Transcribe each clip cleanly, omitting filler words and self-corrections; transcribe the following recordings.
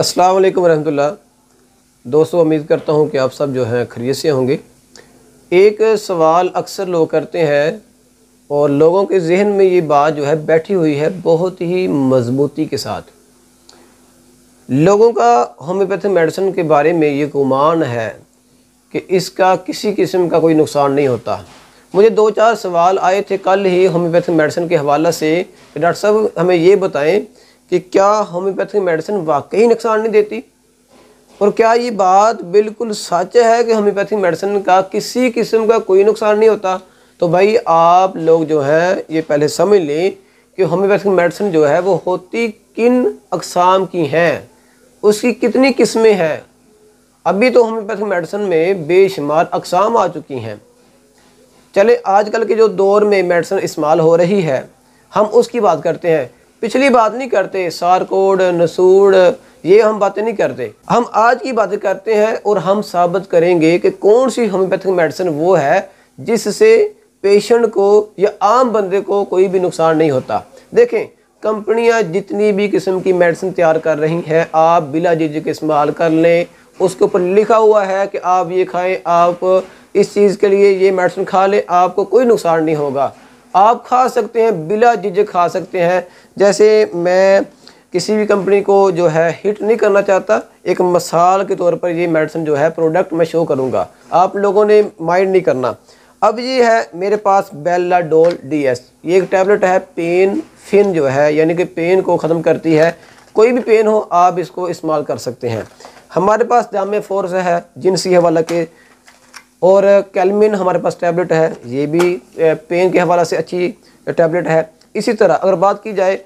अस्सलाम वालेकुम वरहमतुल्लाह। दोस्तों, उम्मीद करता हूँ कि आप सब जो हैं खैरियत से होंगे। एक सवाल अक्सर लोग करते हैं और लोगों के जहन में ये बात जो है बैठी हुई है बहुत ही मजबूती के साथ। लोगों का होम्योपैथिक मेडिसिन के बारे में ये गुमान है कि इसका किसी किस्म का कोई नुकसान नहीं होता। मुझे दो चार सवाल आए थे कल ही होम्योपैथिक मेडिसिन के हवाले से, डॉक्टर साहब हमें ये बताएं कि क्या होम्योपैथिक मेडिसिन वाकई नुकसान नहीं देती, और क्या ये बात बिल्कुल सच है कि होम्योपैथिक मेडिसिन का किसी किस्म का कोई नुकसान नहीं होता। तो भाई आप लोग जो हैं ये पहले समझ लें कि होम्योपैथिक मेडिसिन जो है वो होती किन अकसाम की हैं, उसकी कितनी किस्में हैं। अभी तो होम्योपैथिक मेडिसिन में बेशुमार अकसाम आ चुकी हैं। चले आजकल के जो दौर में मेडिसिन इस्तेमाल हो रही है हम उसकी बात करते हैं, पिछली बात नहीं करते। सारकोड नसूड़ ये हम बातें नहीं करते, हम आज की बातें करते हैं और हम साबित करेंगे कि कौन सी होम्योपैथिक मेडिसिन वो है जिससे पेशेंट को या आम बंदे को कोई भी नुकसान नहीं होता। देखें, कंपनियां जितनी भी किस्म की मेडिसिन तैयार कर रही हैं आप बिला झिझक इस्तेमाल कर लें, उसके ऊपर लिखा हुआ है कि आप ये खाएँ, आप इस चीज़ के लिए ये मेडिसिन खा लें, आपको कोई नुकसान नहीं होगा। आप खा सकते हैं, बिला झिझक खा सकते हैं। जैसे मैं किसी भी कंपनी को जो है हिट नहीं करना चाहता, एक मिसाल के तौर पर ये मेडिसिन जो है प्रोडक्ट मैं शो करूँगा, आप लोगों ने माइंड नहीं करना। अब ये है मेरे पास बेल्लाडोल D.S. ये एक टैबलेट है, पेन फिन जो है यानी कि पेन को ख़त्म करती है। कोई भी पेन हो आप इसको इस्तेमाल कर सकते हैं। हमारे पास डायमफोर्स है जिनसी हवाला के, और कैलमिन हमारे पास टैबलेट है, ये भी पेन के हवाले से अच्छी टैबलेट है। इसी तरह अगर बात की जाए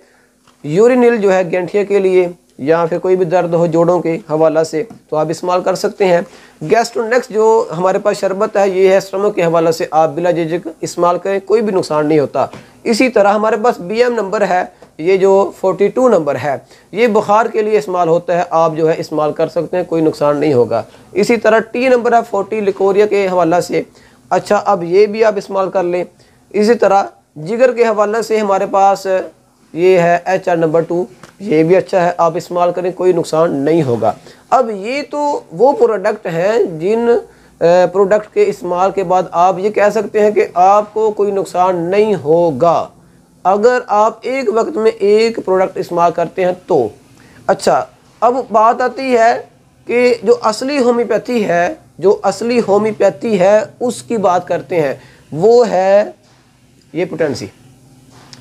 यूरिनल जो है गैंठिया के लिए या फिर कोई भी दर्द हो जोड़ों के हवाले से तो आप इस्तेमाल कर सकते हैं। गैस्ट्रोनेक्स जो हमारे पास शरबत है ये है स्टमक के हवाले से, आप बिला झिझक इस्तेमाल करें, कोई भी नुकसान नहीं होता। इसी तरह हमारे पास BM नंबर है, ये जो 42 नंबर है ये बुखार के लिए इस्तेमाल होता है, आप जो है इस्तेमाल कर सकते हैं, कोई नुकसान नहीं होगा। इसी तरह T नंबर है 40 लिकोरिया के हवाले से, अच्छा अब ये भी आप इस्तेमाल कर लें। इसी तरह जिगर के हवाले से हमारे पास ये है H.R. नंबर 2, ये भी अच्छा है, आप इस्तेमाल करें, कोई नुकसान नहीं होगा। अब ये तो वो प्रोडक्ट हैं जिन प्रोडक्ट के इस्तेमाल के बाद आप ये कह सकते हैं कि आपको कोई नुकसान नहीं होगा, अगर आप एक वक्त में एक प्रोडक्ट इस्तेमाल करते हैं तो। अच्छा, अब बात आती है कि जो असली होम्योपैथी है, जो असली होम्योपैथी है उसकी बात करते हैं, वो है ये पोटेंसी।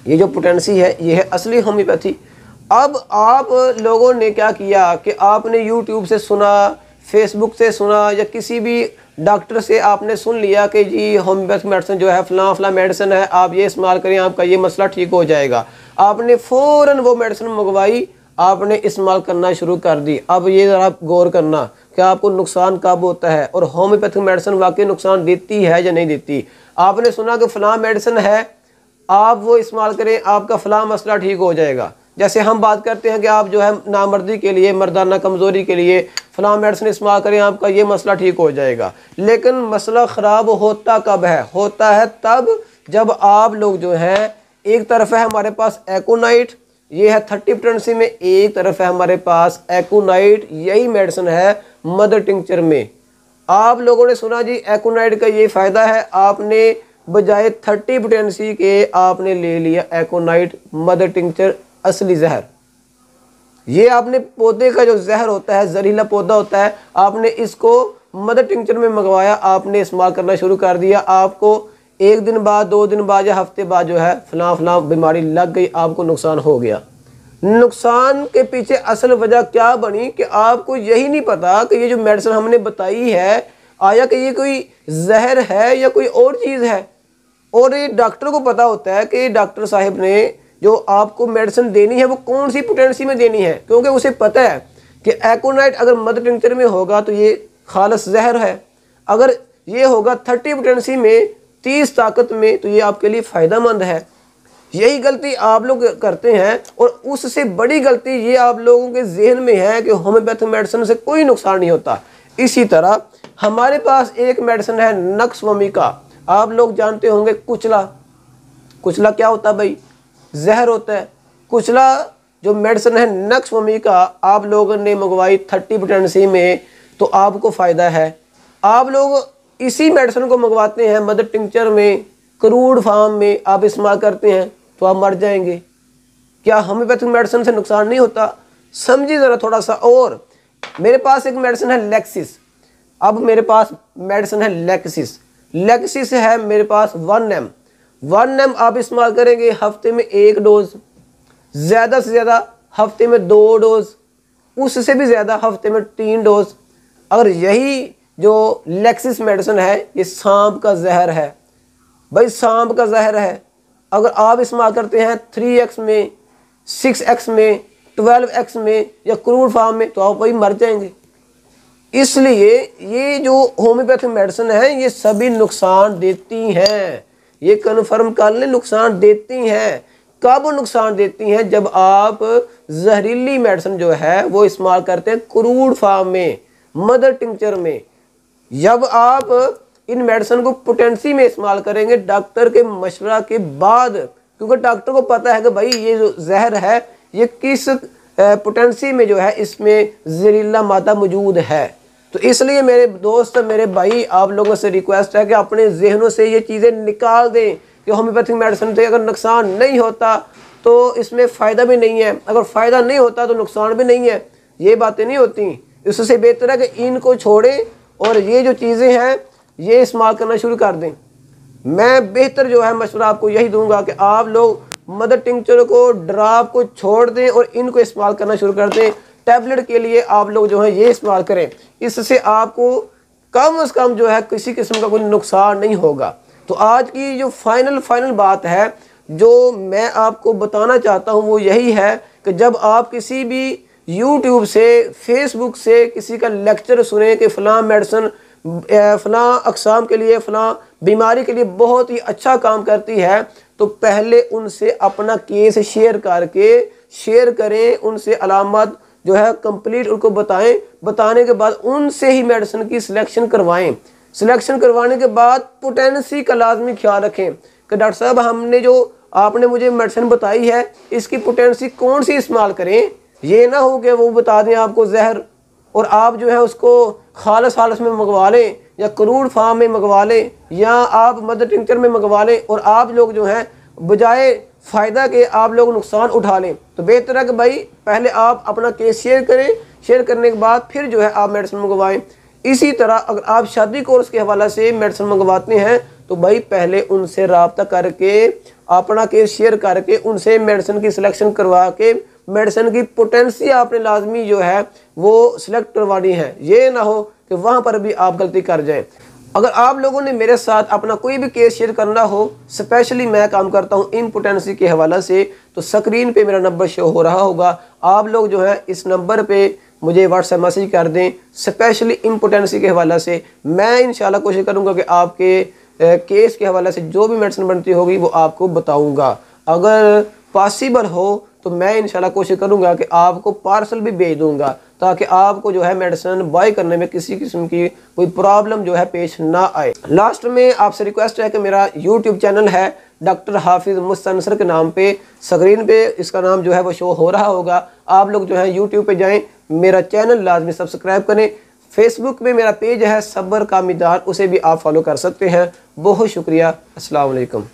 ये जो पोटेंसी है ये है असली होम्योपैथी। अब आप लोगों ने क्या किया कि आपने यूट्यूब से सुना, फेसबुक से सुना, या किसी भी डॉक्टर से आपने सुन लिया कि जी होम्योपैथिक मेडिसिन जो है फलां फलां मेडिसिन है, आप ये इस्तेमाल करें आपका ये मसला ठीक हो जाएगा। आपने फ़ौरन वो मेडिसिन मंगवाई, आपने इस्तेमाल करना शुरू कर दी। अब ये ज़रा गौर करना कि आपको नुकसान कब होता है और होम्योपैथिक मेडिसिन वाकई नुकसान देती है या नहीं देती। आपने सुना कि फलां मेडिसिन है, आप वो इस्तेमाल करें, आपका फलां मसला ठीक हो जाएगा। जैसे हम बात करते हैं कि आप जो है नामर्दी के लिए, मर्दाना कमज़ोरी के लिए फलां मेडिसिन इस्तेमाल करें, आपका ये मसला ठीक हो जाएगा। लेकिन मसला ख़राब होता कब है? होता है तब जब आप लोग जो हैं, एक तरफ है हमारे पास एकोनाइट, ये है 30% में, एक तरफ है हमारे पास एकोनाइट, यही मेडिसिन है मदर टिंक्चर में। आप लोगों ने सुना जी एकोनाइट का ये फ़ायदा है, आपने बजाय 30% के आपने ले लिया एकोनाइट मदर टिंक्चर असली जहर। ये आपने पौधे का जो जहर होता है, जहरीला पौधा होता है, आपने इसको मदर टिंक्चर में मंगवाया, आपने इस्तेमाल करना शुरू कर दिया, आपको एक दिन बाद, दो दिन बाद या हफ्ते बाद जो है फलां फलां बीमारी लग गई, आपको नुकसान हो गया। नुकसान के पीछे असल वजह क्या बनी कि आपको यही नहीं पता कि ये जो मेडिसिन हमने बताई है आया कि ये कोई जहर है या कोई और चीज़ है। और ये डॉक्टर को पता होता है कि डॉक्टर साहब ने जो आपको मेडिसिन देनी है वो कौन सी पोटेंसी में देनी है, क्योंकि उसे पता है कि एकोनाइट अगर मदर टिंक्चर में होगा तो ये खालस जहर है, अगर ये होगा 30% में, 30 ताकत में, तो ये आपके लिए फ़ायदेमंद है। यही गलती आप लोग करते हैं, और उससे बड़ी गलती ये आप लोगों के जहन में है कि होम्योपैथिक मेडिसिन से कोई नुकसान नहीं होता। इसी तरह हमारे पास एक मेडिसिन है नक्स वोमिका, आप लोग जानते होंगे कुचला। कुचला क्या होता है भाई? जहर होता है। कुचला जो मेडिसिन है नक्स वोमिका आप लोगों ने मंगवाई 30% में, तो आपको फ़ायदा है। आप लोग इसी मेडिसिन को मंगवाते हैं मदर टिंचर में, क्रूड फार्म में आप इस्तेमाल करते हैं तो आप मर जाएंगे। क्या होम्योपैथिक मेडिसिन से नुकसान नहीं होता? समझिए ज़रा थोड़ा सा। और मेरे पास एक मेडिसिन है लैक्सिस। अब मेरे पास मेडिसिन है लैक्सिस, लैक्सिस है मेरे पास 1 ml। 1 ml आप इस्तेमाल करेंगे हफ्ते में 1 डोज, ज़्यादा से ज़्यादा हफ्ते में 2 डोज, उससे भी ज़्यादा हफ्ते में 3 डोज। और यही जो लैक्सिस मेडिसिन है ये सांप का जहर है भाई, सांप का जहर है। अगर आप इस्तेमाल करते हैं 3x में, 6x में, 12x में या क्रूड फार्म में तो आप वही मर जाएंगे। इसलिए ये जो होम्योपैथिक मेडिसिन है ये सभी नुकसान देती हैं, ये कन्फर्म कर लें, नुकसान देती हैं। कब नुकसान देती हैं? जब आप जहरीली मेडिसिन जो है वो इस्तेमाल करते हैं क्रूड फार्म में, मदर टिंचर में। जब आप इन मेडिसिन को पोटेंसी में इस्तेमाल करेंगे डॉक्टर के मशवरा के बाद, क्योंकि डॉक्टर को पता है कि भाई ये जो जहर है ये किस पोटेंसी में जो है इसमें जहरीला मादा मौजूद है। तो इसलिए मेरे दोस्त, मेरे भाई, आप लोगों से रिक्वेस्ट है कि अपने जहनों से ये चीज़ें निकाल दें कि होम्योपैथिक मेडिसिन से अगर नुकसान नहीं होता तो इसमें फ़ायदा भी नहीं है, अगर फ़ायदा नहीं होता तो नुकसान भी नहीं है। ये बातें नहीं होती। इससे बेहतर है कि इनको छोड़ें और ये जो चीज़ें हैं ये इस्तेमाल करना शुरू कर दें। मैं बेहतर जो है मशवरा आपको यही दूंगा कि आप लोग मदर टिंचर को, ड्राप को छोड़ दें और इनको इस्तेमाल करना शुरू कर दें। टैबलेट के लिए आप लोग जो है ये इस्तेमाल करें, इससे आपको कम से कम जो है किसी किस्म का कोई नुकसान नहीं होगा। तो आज की जो फाइनल बात है जो मैं आपको बताना चाहता हूँ वो यही है कि जब आप किसी भी यूट्यूब से, फेसबुक से किसी का लेक्चर सुने कि फ़लाँ मेडिसिन फ़लाँ अकसाम के लिए, फ़लाँ बीमारी के लिए बहुत ही अच्छा काम करती है, तो पहले उनसे अपना केस शेयर करें, उनसे अलामत जो है कंप्लीट उनको बताएं। बताने के बाद उनसे ही मेडिसिन की सिलेक्शन करवाएं। सिलेक्शन करवाने के बाद पोटेंसी का लाजमी ख्याल रखें कि डॉक्टर साहब हमने जो आपने मुझे मेडिसिन बताई है इसकी पोटेंसी कौन सी इस्तेमाल करें। ये ना हो कि वो बता दें आपको जहर और आप जो है उसको खालस में मंगवा लें या क्रूड फार्म में मंगवा लें या आप मदर टिंचर में मंगवा लें और आप लोग जो हैं बजाय फ़ायदा के आप लोग नुकसान उठा लें। तो बेहतर है कि भाई पहले आप अपना केस शेयर करें, शेयर करने के बाद फिर जो है आप मेडिसिन मंगवाएं। इसी तरह अगर आप शादी कोर्स के हवाले से मेडिसिन मंगवाते हैं तो भाई पहले उनसे रब्ता करके, अपना केस शेयर करके, उनसे मेडिसिन की सिलेक्शन करवा के मेडिसिन की पोटेंसी आपने लाजमी जो है वो सिलेक्ट करवानी है। ये ना हो कि वहाँ पर भी आप गलती कर जाएं। अगर आप लोगों ने मेरे साथ अपना कोई भी केस शेयर करना हो, स्पेशली मैं काम करता हूँ इम्पोटेंसी के हवाले से, तो स्क्रीन पे मेरा नंबर शो हो रहा होगा। आप लोग जो है इस नंबर पे मुझे व्हाट्सएप मैसेज कर दें स्पेशली इम्पोटेंसी के हवाले से। मैं इंशाल्लाह कोशिश करूँगा कि आपके केस के हवाले से जो भी मेडिसिन बनती होगी वो आपको बताऊँगा। अगर पॉसिबल हो तो मैं इंशाल्लाह कोशिश करूँगा कि आपको पार्सल भी भेज दूँगा ताकि आपको जो है मेडिसिन बाय करने में किसी किस्म की कोई प्रॉब्लम जो है पेश ना आए। लास्ट में आपसे रिक्वेस्ट है कि मेरा यूट्यूब चैनल है डॉक्टर हाफिज़ मुस्तनसर के नाम पे, स्क्रीन पे इसका नाम जो है वो शो हो रहा होगा। आप लोग जो है यूट्यूब पे जाएं, मेरा चैनल लाजमी सब्सक्राइब करें। फेसबुक में मेरा पेज है सब्र का मैदान, उसे भी आप फॉलो कर सकते हैं। बहुत शुक्रिया। अस्सलाम वालेकुम।